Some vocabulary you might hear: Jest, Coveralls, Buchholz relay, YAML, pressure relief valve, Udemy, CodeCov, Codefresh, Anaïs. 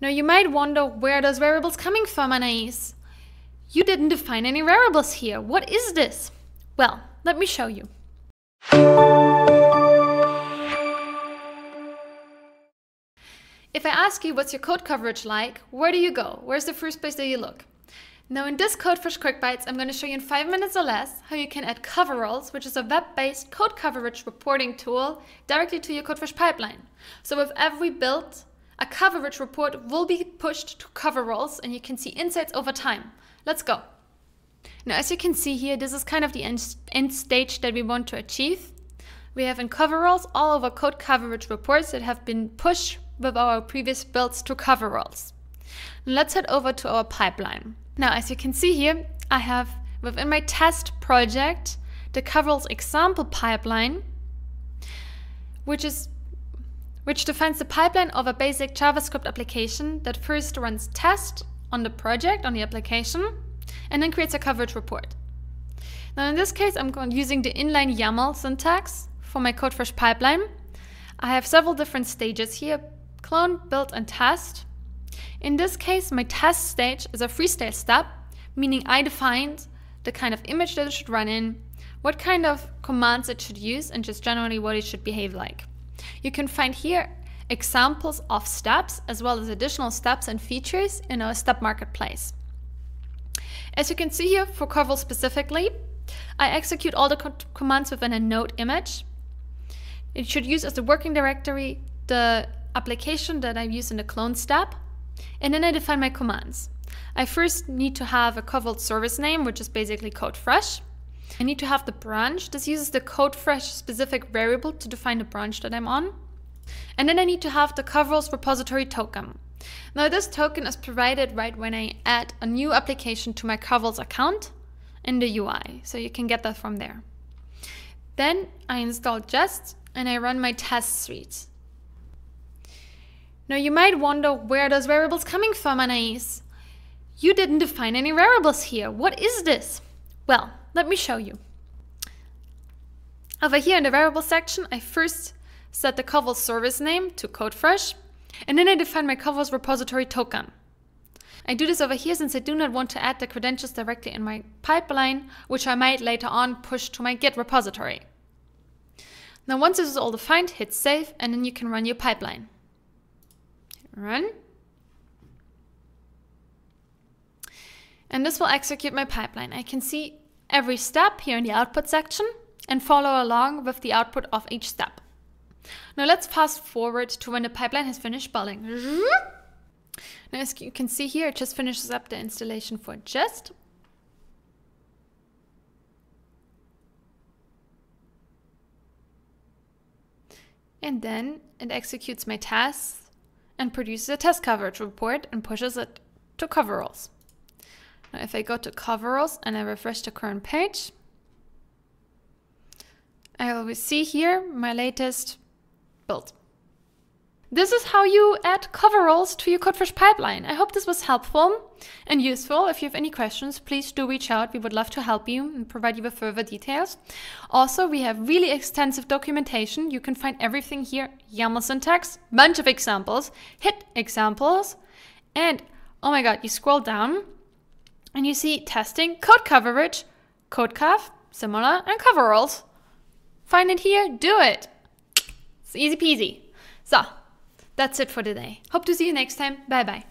Now you might wonder where those variables coming from, Anaïs. You didn't define any variables here. What is this? Well, let me show you. If I ask you what's your code coverage like, where do you go? Where's the first place that you look? Now in this Codefresh Quick Bites, I'm going to show you in 5 minutes or less how you can add Coveralls, which is a web-based code coverage reporting tool, directly to your Codefresh pipeline. So with every build, a coverage report will be pushed to Coveralls and you can see insights over time. Let's go. Now as you can see here, this is kind of the end stage that we want to achieve. We have in Coveralls all of our code coverage reports that have been pushed with our previous builds to Coveralls. Let's head over to our pipeline. Now as you can see here, I have within my test project the Coveralls example pipeline, which defines the pipeline of a basic JavaScript application that first runs test on the project, on the application, and then creates a coverage report. Now in this case, I'm using the inline YAML syntax for my Codefresh pipeline. I have several different stages here: clone, build, and test. In this case, my test stage is a freestyle step, meaning I defined the kind of image that it should run in, what kind of commands it should use, and just generally what it should behave like. You can find here examples of steps as well as additional steps and features in our step marketplace. As you can see here, for Coveralls specifically, I execute all the commands within a node image. It should use as the working directory the application that I use in the clone step, and then I define my commands. I first need to have a Coveralls service name, which is basically Codefresh. I need to have the branch. This uses the Codefresh specific variable to define the branch that I'm on. And then I need to have the Coveralls repository token. Now this token is provided right when I add a new application to my Coveralls account in the UI, so you can get that from there. Then I install Jest and I run my test suite. Now you might wonder where those variables coming from, Anaïs. You didn't define any variables here. What is this? Well, let me show you. Over here in the variable section, I first set the Coveralls service name to Codefresh, and then I define my Coveralls repository token. I do this over here since I do not want to add the credentials directly in my pipeline, which I might later on push to my Git repository. Now once this is all defined, hit save, and then you can run your pipeline. Run. And this will execute my pipeline. I can see every step here in the output section and follow along with the output of each step. Now let's fast forward to when the pipeline has finished building. Now as you can see here, it just finishes up the installation for Jest. And then it executes my tests and produces a test coverage report and pushes it to Coveralls. Now if I go to Coveralls and I refresh the current page, I will see here my latest build. This is how you add Coveralls to your Codefresh pipeline. I hope this was helpful and useful. If you have any questions, please do reach out. We would love to help you and provide you with further details. Also, we have really extensive documentation. You can find everything here: YAML syntax, bunch of examples, hit examples, and oh my God, you scroll down and you see testing, code coverage, CodeCov, similar, and Coveralls. Find it here, do it. It's easy peasy. So, that's it for today. Hope to see you next time. Bye bye.